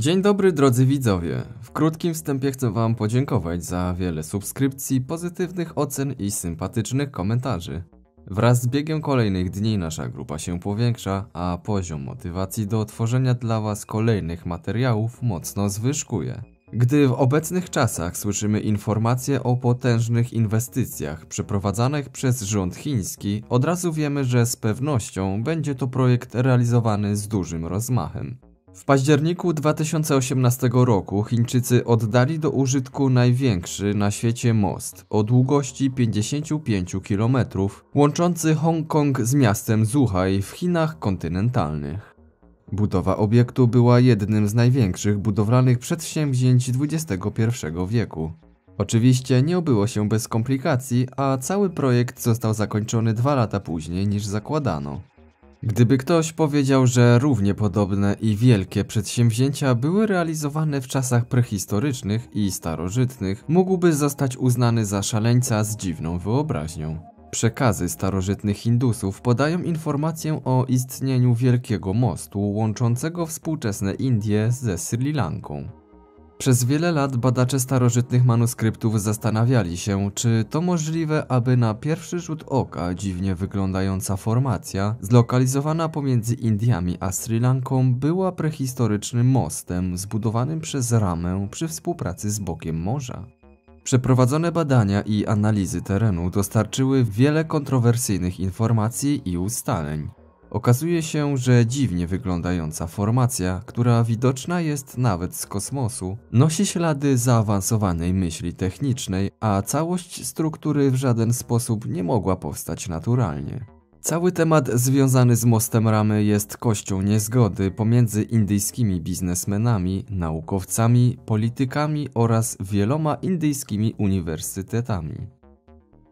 Dzień dobry drodzy widzowie, w krótkim wstępie chcę wam podziękować za wiele subskrypcji, pozytywnych ocen i sympatycznych komentarzy. Wraz z biegiem kolejnych dni nasza grupa się powiększa, a poziom motywacji do tworzenia dla was kolejnych materiałów mocno zwyżkuje. Gdy w obecnych czasach słyszymy informacje o potężnych inwestycjach przeprowadzanych przez rząd chiński, od razu wiemy, że z pewnością będzie to projekt realizowany z dużym rozmachem. W październiku 2018 roku Chińczycy oddali do użytku największy na świecie most o długości 55 km, łączący Hongkong z miastem Zhuhai w Chinach kontynentalnych. Budowa obiektu była jednym z największych budowlanych przedsięwzięć XXI wieku. Oczywiście nie obyło się bez komplikacji, a cały projekt został zakończony 2 lata później niż zakładano. Gdyby ktoś powiedział, że równie podobne i wielkie przedsięwzięcia były realizowane w czasach prehistorycznych i starożytnych, mógłby zostać uznany za szaleńca z dziwną wyobraźnią. Przekazy starożytnych Hindusów podają informację o istnieniu wielkiego mostu łączącego współczesne Indie ze Sri Lanką. Przez wiele lat badacze starożytnych manuskryptów zastanawiali się, czy to możliwe, aby na pierwszy rzut oka dziwnie wyglądająca formacja, zlokalizowana pomiędzy Indiami a Sri Lanką, była prehistorycznym mostem zbudowanym przez Ramę przy współpracy z Bogiem Morza. Przeprowadzone badania i analizy terenu dostarczyły wiele kontrowersyjnych informacji i ustaleń. Okazuje się, że dziwnie wyglądająca formacja, która widoczna jest nawet z kosmosu, nosi ślady zaawansowanej myśli technicznej, a całość struktury w żaden sposób nie mogła powstać naturalnie. Cały temat związany z mostem Ramy jest kością niezgody pomiędzy indyjskimi biznesmenami, naukowcami, politykami oraz wieloma indyjskimi uniwersytetami.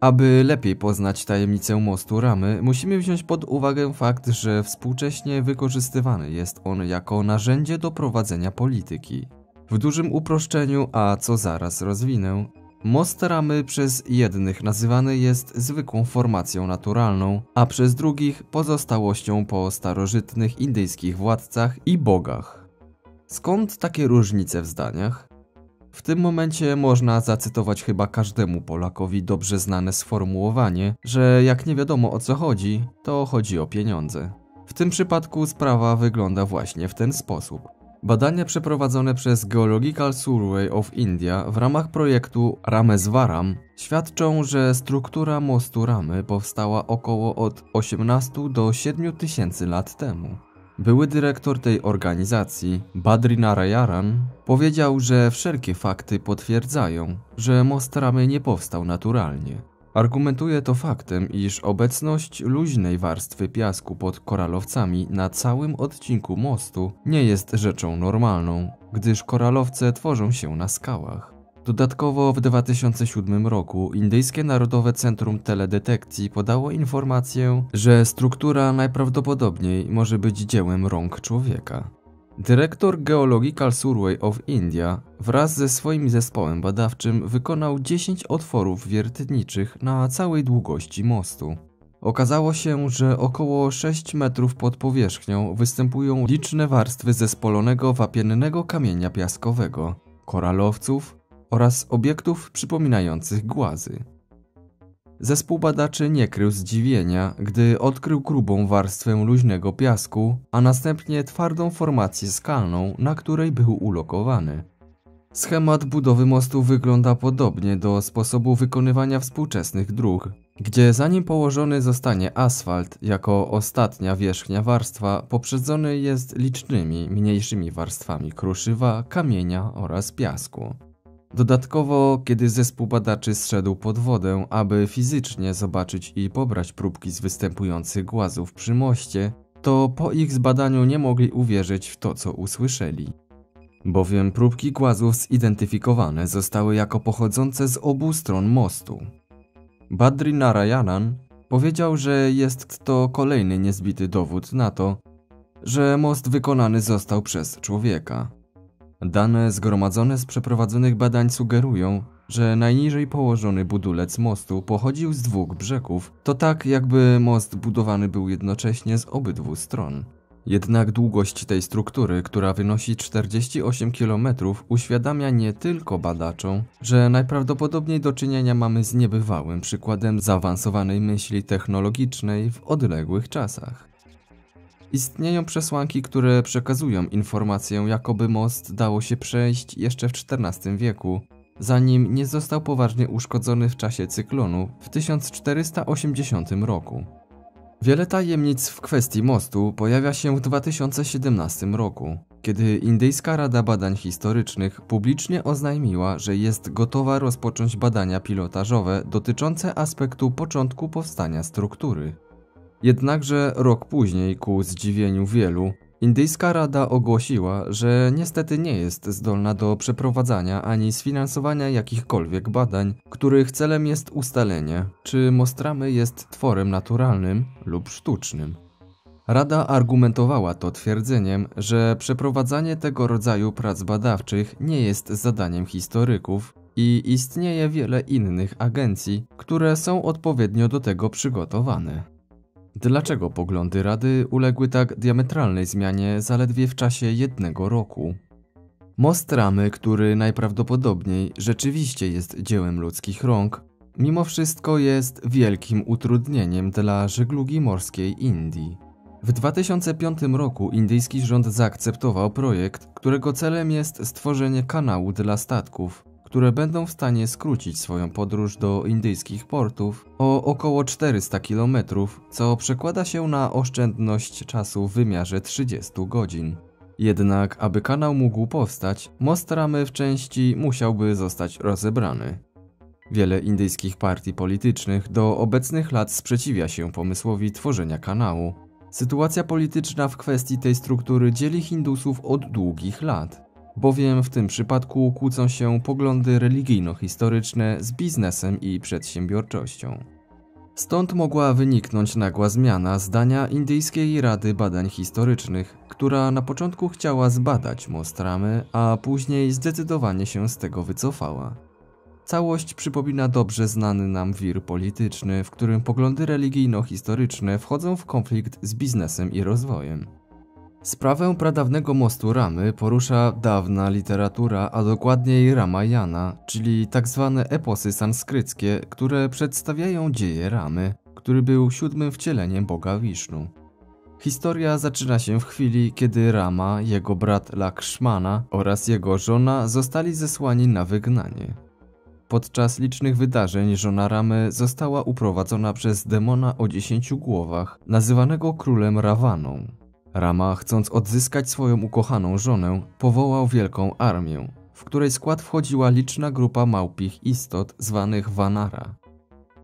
Aby lepiej poznać tajemnicę mostu Ramy, musimy wziąć pod uwagę fakt, że współcześnie wykorzystywany jest on jako narzędzie do prowadzenia polityki. W dużym uproszczeniu, a co zaraz rozwinę, most Ramy przez jednych nazywany jest zwykłą formacją naturalną, a przez drugich pozostałością po starożytnych indyjskich władcach i bogach. Skąd takie różnice w zdaniach? W tym momencie można zacytować chyba każdemu Polakowi dobrze znane sformułowanie, że jak nie wiadomo o co chodzi, to chodzi o pieniądze. W tym przypadku sprawa wygląda właśnie w ten sposób. Badania przeprowadzone przez Geological Survey of India w ramach projektu Rameswaram świadczą, że struktura mostu Ramy powstała około od 18 do 7000 lat temu. Były dyrektor tej organizacji, Badrinarayanan, powiedział, że wszelkie fakty potwierdzają, że most Ramy nie powstał naturalnie. Argumentuje to faktem, iż obecność luźnej warstwy piasku pod koralowcami na całym odcinku mostu nie jest rzeczą normalną, gdyż koralowce tworzą się na skałach. Dodatkowo w 2007 roku Indyjskie Narodowe Centrum Teledetekcji podało informację, że struktura najprawdopodobniej może być dziełem rąk człowieka. Dyrektor Geological Survey of India wraz ze swoim zespołem badawczym wykonał 10 otworów wiertniczych na całej długości mostu. Okazało się, że około 6 metrów pod powierzchnią występują liczne warstwy zespolonego wapiennego kamienia piaskowego, koralowców oraz obiektów przypominających głazy. Zespół badaczy nie krył zdziwienia, gdy odkrył grubą warstwę luźnego piasku, a następnie twardą formację skalną, na której był ulokowany. Schemat budowy mostu wygląda podobnie do sposobu wykonywania współczesnych dróg, gdzie zanim położony zostanie asfalt jako ostatnia wierzchnia warstwa, poprzedzony jest licznymi, mniejszymi warstwami kruszywa, kamienia oraz piasku. Dodatkowo, kiedy zespół badaczy zszedł pod wodę, aby fizycznie zobaczyć i pobrać próbki z występujących głazów przy moście, to po ich zbadaniu nie mogli uwierzyć w to, co usłyszeli. Bowiem próbki głazów zidentyfikowane zostały jako pochodzące z obu stron mostu. Badrinarayanan powiedział, że jest to kolejny niezbity dowód na to, że most wykonany został przez człowieka. Dane zgromadzone z przeprowadzonych badań sugerują, że najniżej położony budulec mostu pochodził z dwóch brzegów, to tak jakby most budowany był jednocześnie z obydwu stron. Jednak długość tej struktury, która wynosi 48 km, uświadamia nie tylko badaczom, że najprawdopodobniej do czynienia mamy z niebywałym przykładem zaawansowanej myśli technologicznej w odległych czasach. Istnieją przesłanki, które przekazują informację, jakoby most dało się przejść jeszcze w XIV wieku, zanim nie został poważnie uszkodzony w czasie cyklonu w 1480 roku. Wiele tajemnic w kwestii mostu pojawia się w 2017 roku, kiedy Indyjska Rada Badań Historycznych publicznie oznajmiła, że jest gotowa rozpocząć badania pilotażowe dotyczące aspektu początku powstania struktury. Jednakże rok później, ku zdziwieniu wielu, Indyjska Rada ogłosiła, że niestety nie jest zdolna do przeprowadzania ani sfinansowania jakichkolwiek badań, których celem jest ustalenie, czy Most Ramy jest tworem naturalnym lub sztucznym. Rada argumentowała to twierdzeniem, że przeprowadzanie tego rodzaju prac badawczych nie jest zadaniem historyków i istnieje wiele innych agencji, które są odpowiednio do tego przygotowane. Dlaczego poglądy Rady uległy tak diametralnej zmianie zaledwie w czasie jednego roku? Most Ramy, który najprawdopodobniej rzeczywiście jest dziełem ludzkich rąk, mimo wszystko jest wielkim utrudnieniem dla żeglugi morskiej Indii. W 2005 roku indyjski rząd zaakceptował projekt, którego celem jest stworzenie kanału dla statków, które będą w stanie skrócić swoją podróż do indyjskich portów o około 400 km, co przekłada się na oszczędność czasu w wymiarze 30 godzin. Jednak, aby kanał mógł powstać, most Ramy w części musiałby zostać rozebrany. Wiele indyjskich partii politycznych do obecnych lat sprzeciwia się pomysłowi tworzenia kanału. Sytuacja polityczna w kwestii tej struktury dzieli Hindusów od długich lat, bowiem w tym przypadku kłócą się poglądy religijno-historyczne z biznesem i przedsiębiorczością. Stąd mogła wyniknąć nagła zmiana zdania Indyjskiej Rady Badań Historycznych, która na początku chciała zbadać most Ramy, a później zdecydowanie się z tego wycofała. Całość przypomina dobrze znany nam wir polityczny, w którym poglądy religijno-historyczne wchodzą w konflikt z biznesem i rozwojem. Sprawę pradawnego mostu Ramy porusza dawna literatura, a dokładniej Ramayana, czyli tzw. eposy sanskryckie, które przedstawiają dzieje Ramy, który był siódmym wcieleniem boga Wisznu. Historia zaczyna się w chwili, kiedy Rama, jego brat Lakshmana oraz jego żona zostali zesłani na wygnanie. Podczas licznych wydarzeń żona Ramy została uprowadzona przez demona o 10 głowach, nazywanego królem Rawaną. Rama, chcąc odzyskać swoją ukochaną żonę, powołał wielką armię, w której skład wchodziła liczna grupa małpich istot zwanych Vanara.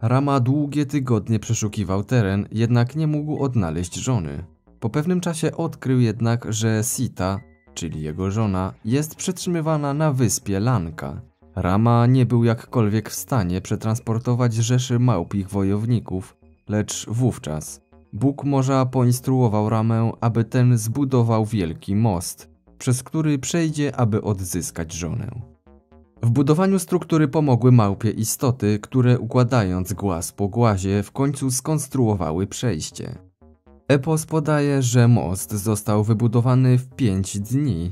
Rama długie tygodnie przeszukiwał teren, jednak nie mógł odnaleźć żony. Po pewnym czasie odkrył jednak, że Sita, czyli jego żona, jest przetrzymywana na wyspie Lanka. Rama nie był jakkolwiek w stanie przetransportować rzeszy małpich wojowników, lecz wówczas Bóg Morza poinstruował Ramę, aby ten zbudował wielki most, przez który przejdzie, aby odzyskać żonę. W budowaniu struktury pomogły małpie istoty, które układając głaz po głazie w końcu skonstruowały przejście. Epos podaje, że most został wybudowany w 5 dni.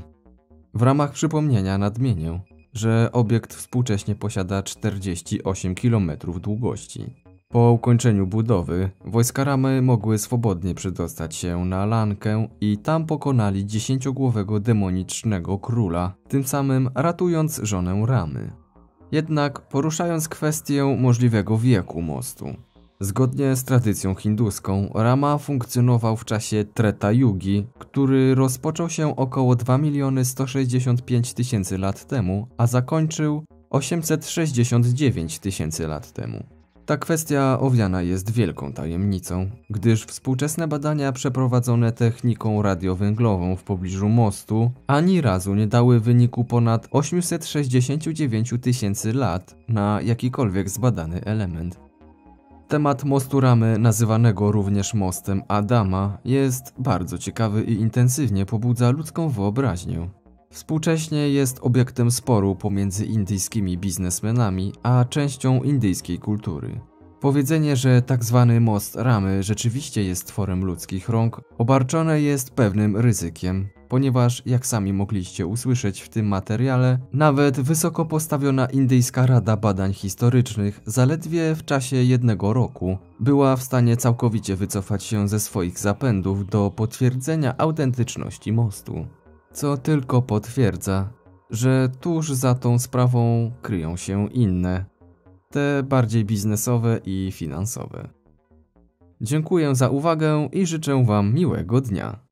W ramach przypomnienia nadmienię, że obiekt współcześnie posiada 48 km długości. Po ukończeniu budowy wojska Ramy mogły swobodnie przedostać się na Lankę i tam pokonali 10-głowego demonicznego króla, tym samym ratując żonę Ramy. Jednak poruszając kwestię możliwego wieku mostu. Zgodnie z tradycją hinduską Rama funkcjonował w czasie Treta Yugi, który rozpoczął się około 2 165 000 lat temu, a zakończył 869 000 lat temu. Ta kwestia owiana jest wielką tajemnicą, gdyż współczesne badania przeprowadzone techniką radiowęglową w pobliżu mostu ani razu nie dały wyniku ponad 869 000 lat na jakikolwiek zbadany element. Temat mostu Ramy, nazywanego również mostem Adama, jest bardzo ciekawy i intensywnie pobudza ludzką wyobraźnię. Współcześnie jest obiektem sporu pomiędzy indyjskimi biznesmenami a częścią indyjskiej kultury. Powiedzenie, że tzw. most Ramy rzeczywiście jest tworem ludzkich rąk, obarczone jest pewnym ryzykiem, ponieważ, jak sami mogliście usłyszeć w tym materiale, nawet wysoko postawiona Indyjska Rada Badań Historycznych zaledwie w czasie jednego roku była w stanie całkowicie wycofać się ze swoich zapędów do potwierdzenia autentyczności mostu. Co tylko potwierdza, że tuż za tą sprawą kryją się inne, te bardziej biznesowe i finansowe. Dziękuję za uwagę i życzę Wam miłego dnia.